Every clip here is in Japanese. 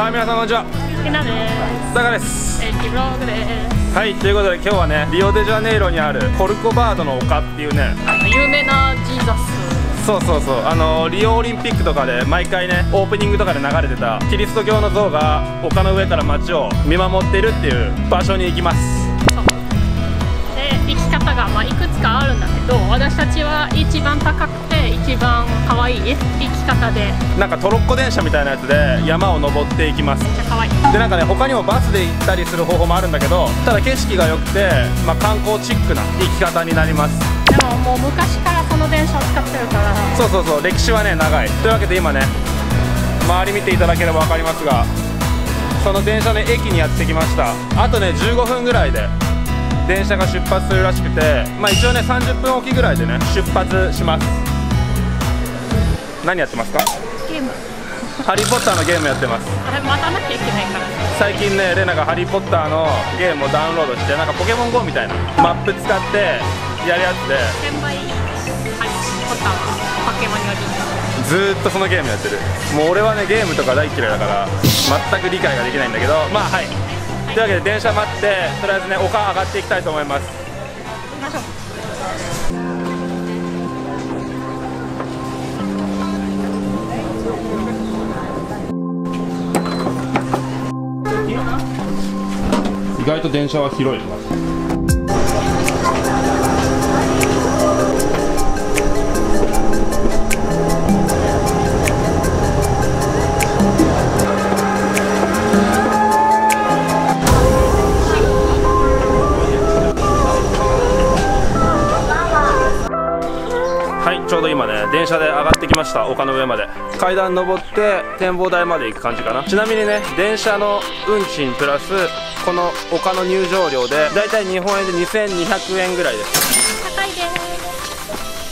はい、皆さんこんにちは。ひなです。さかです。キブログです。はい、ということで今日はね、リオデジャネイロにあるコルコバードの丘っていうね、有名な神社っす。そうそうそう、リオオリンピックとかで毎回ね、オープニングとかで流れてたキリスト教の像が丘の上から街を見守っているっていう場所に行きます。そうで、行き方がまあいくつかあるんだけど、私たちは一番高くて一番可愛いです。行き方でなんかトロッコ電車みたいなやつで山を登っていきます。めっちゃ可愛い。でなんかね、他にもバスで行ったりする方法もあるんだけど、ただ景色が良くて、まあ、観光チックな行き方になります。でももう昔からこの電車を使ってるから、そうそうそう、歴史はね長い。というわけで今ね、周り見ていただければ分かりますが、その電車の駅にやってきました。あとね15分ぐらいで電車が出発するらしくて、まあ一応ね30分おきぐらいでね出発します。何やってますか？ゲーム。ハリーポッターのゲームやってます。あれ待たなきゃいけないから。最近ね、レナがハリーポッターのゲームをダウンロードして、なんかポケモン GO みたいなマップ使ってやるやつで。全部いい。ハリーポッターはポケモンより。ずーっとそのゲームやってる。もう俺はねゲームとか大嫌いだから全く理解ができないんだけど、まあはい。というわけで電車待って、とりあえずね丘上がっていきたいと思います。行きましょう。意外と電車は広い。はい、ちょうど今ね電車で上がってきました。丘の上まで階段登って展望台まで行く感じかな。ちなみにね、電車の運賃プラスこの丘の入場料でだいたい日本円で2200円ぐらいです。高いで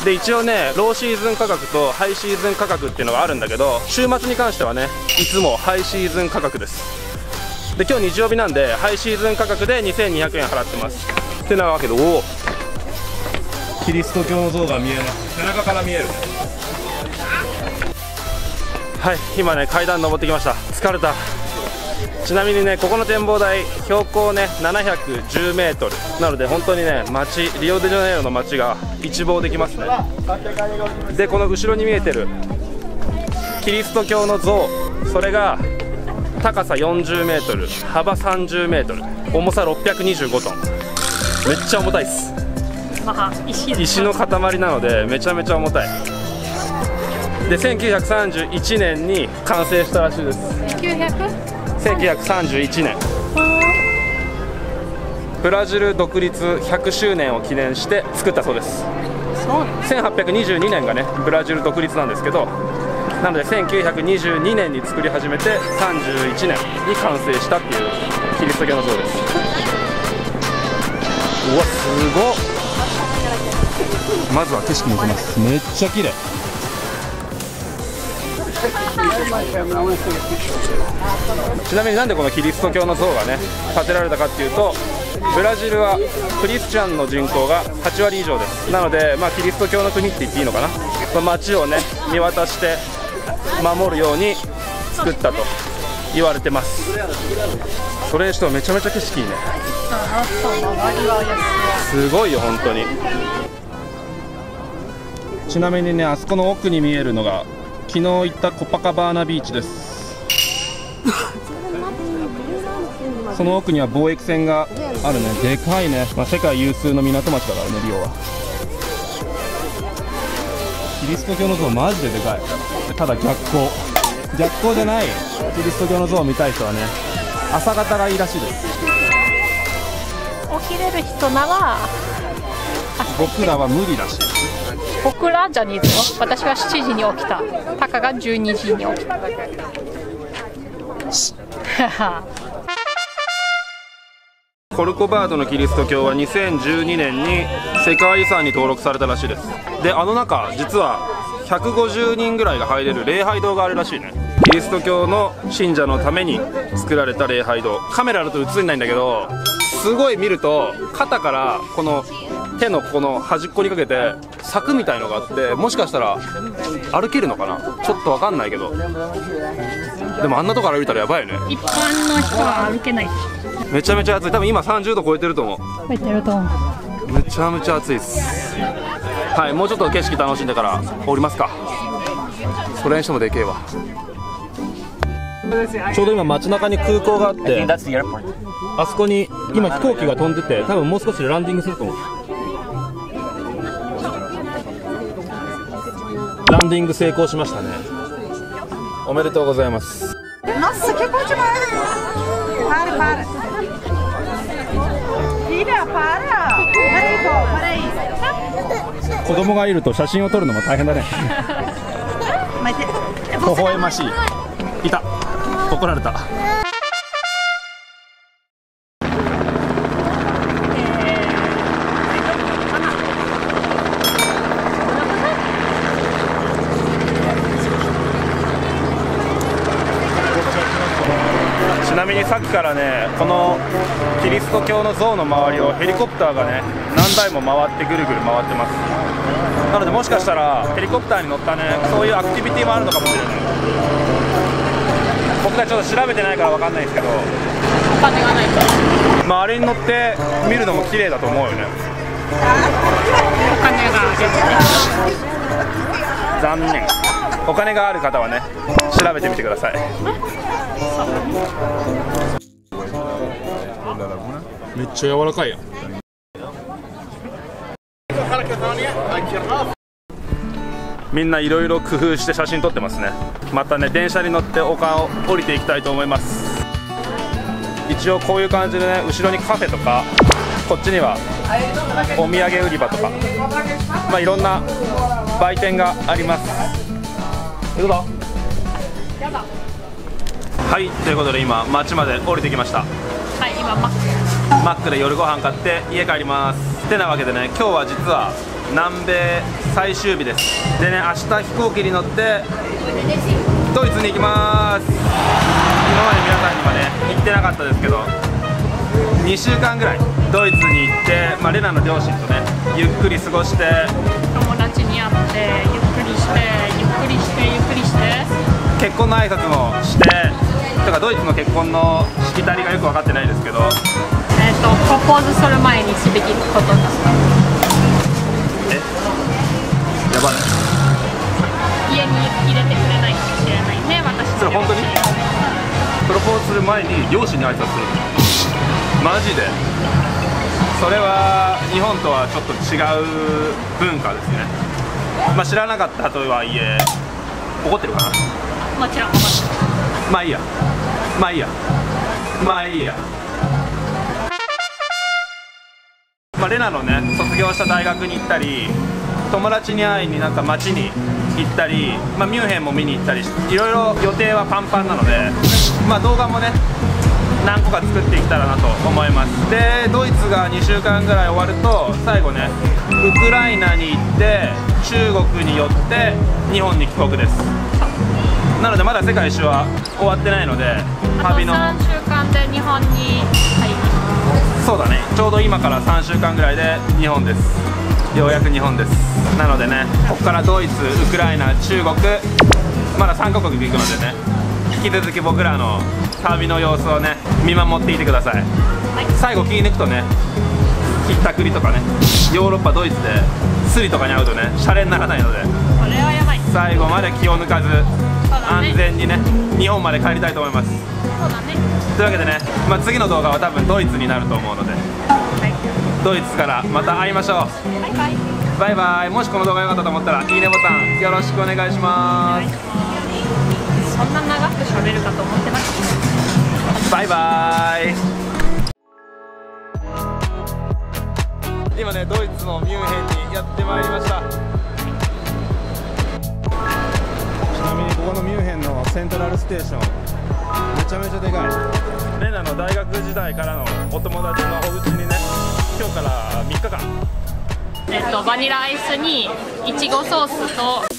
す。で一応ねローシーズン価格とハイシーズン価格っていうのがあるんだけど、週末に関してはねいつもハイシーズン価格です。で今日日曜日なんでハイシーズン価格で2200円払ってます。ってなわけで、おおキリスト教の像が見えます。背中から見える。はい、今ね階段登ってきました。疲れた。ちなみにね、ここの展望台標高ね710メートルなので、本当にね街、リオデジャネイロの街が一望できますね。でこの後ろに見えてるキリスト教の像、それが高さ40メートル、幅30メートル、重さ625トン。めっちゃ重たいっす。石の塊なのでめちゃめちゃ重たい。で1931年に完成したらしいです。1931年、ブラジル独立100周年を記念して作ったそうです。1822年がねブラジル独立なんですけど、なので1922年に作り始めて31年に完成したっていうキリスト教の像です。うわすごっ。まずは景色に行きます。めっちゃ綺麗。ちなみになんでこのキリスト教の像がね建てられたかっていうと、ブラジルはクリスチャンの人口が8割以上です。なので、まあ、キリスト教の国って言っていいのかな、まあ、街をね見渡して守るように作ったと言われてます。それにしてもめちゃめちゃ景色いいね。すごいよ本当に。ちなみにね、あそこの奥に見えるのが昨日行ったコパカバーナビーチです。その奥には貿易船があるね。でかいね。まあ、世界有数の港町だからね、リオは。キリスト教の像マジででかい。ただ逆光。逆光じゃないキリスト教の像を見たい人はね、朝方がいいらしいです。起きれる人なら。僕らは無理らしい。僕らじゃねえぞ。私は7時に起きた。タカが12時に起きた。コルコバードのキリスト教は2012年に世界遺産に登録されたらしいです。で中実は150人ぐらいが入れる礼拝堂があるらしいね。キリスト教の信者のために作られた礼拝堂。カメラだと映んないんだけど、すごい見ると肩からこの手のこの端っこにかけて柵みたいのがあって、もしかしたら歩けるのかな、ちょっとわかんないけど、でもあんなとこ歩いたらやばいよね。一般の人は歩けない。めちゃめちゃ暑い。多分今30度超えてると思う。超えてると思う。めちゃめちゃ暑いです。はい、もうちょっと景色楽しんでから降りますか。それにしてもでけえわ。ちょうど今街中に空港があって、あそこに今飛行機が飛んでて、多分もう少しでランディングすると思う。ランディング成功しましたね。おめでとうございます。子供がいると写真を撮るのも大変だね。微笑ましい。いた、怒られた。ちなみにさっきからね、このキリスト教の像の周りをヘリコプターがね何台も回ってぐるぐる回ってます。なのでもしかしたらヘリコプターに乗ったね、そういうアクティビティもあるのかもしれない。僕たちちょっと調べてないからわかんないですけど、お金がないから、まあ、あれに乗って見るのも綺麗だと思うよね。お金があるね。残念。お金がある方はね調べてみてください。めっちゃ柔らかいやん。みんないろいろ工夫して写真撮ってますね。またね、電車に乗って丘を降りていきたいと思います。一応こういう感じでね、後ろにカフェとか、こっちにはお土産売り場とか、まあいろんな売店があります。行くぞ。はい、ということで今町まで降りてきました。はい、今マックで夜ご飯買って家帰ります。てなわけでね、今日は実は南米最終日です。でね、明日飛行機に乗ってドイツに行きます。今まで皆さんにはね行ってなかったですけど、2週間ぐらいドイツに行って、レナの両親とねゆっくり過ごして、友達に会ってゆっくりして結婚の挨拶もしてとか、ドイツの結婚のしきたりがよく分かってないですけど、プロポーズする前にすべきことだった。やばい、家に入れてくれないかもしれないね。私それ本当にプロポーズする前に両親に挨拶するの？マジでそれは日本とはちょっと違う文化ですね。まあ知らなかったとはいえ、怒ってるかな。もちろん。まあいいや、まあいいや、まあいいや。まあレナのね卒業した大学に行ったり、友達に会いになんか街に行ったり、ミュンヘンも見に行ったり、いろいろ予定はパンパンなので、動画もね何個か作っていけたらなと思います。でドイツが2週間ぐらい終わると、最後ねウクライナに行って中国に寄って日本に帰国です。なのでまだ世界一周は終わってないので、旅の3週間で日本に入ります。そうだね、ちょうど今から3週間ぐらいで日本です。ようやく日本です。なのでね、ここからドイツ、ウクライナ、中国、まだ3カ国に行くのでね、引き続き僕らの旅の様子をね見守っていてください。最後気抜くとね、ひったくりとかね、ヨーロッパドイツでスリとかに会うとねシャレにならないので、これはやばい。最後まで気を抜かず、安全にね日本まで帰りたいと思います。そうだね。というわけでね、次の動画は多分ドイツになると思うので、ドイツからまた会いましょう。バイバイ。もしこの動画良かったと思ったらいいねボタンよろしくお願いします。そんな長く喋るかと思ってました。バイバイ。今ね、ドイツのミュンヘンにやってまいりました。ちなみにここのミュンヘンのセントラルステーション、めちゃめちゃでかい。レナの大学時代からのお友達のお家にね、今日から3日間バニラアイスにいちごソースと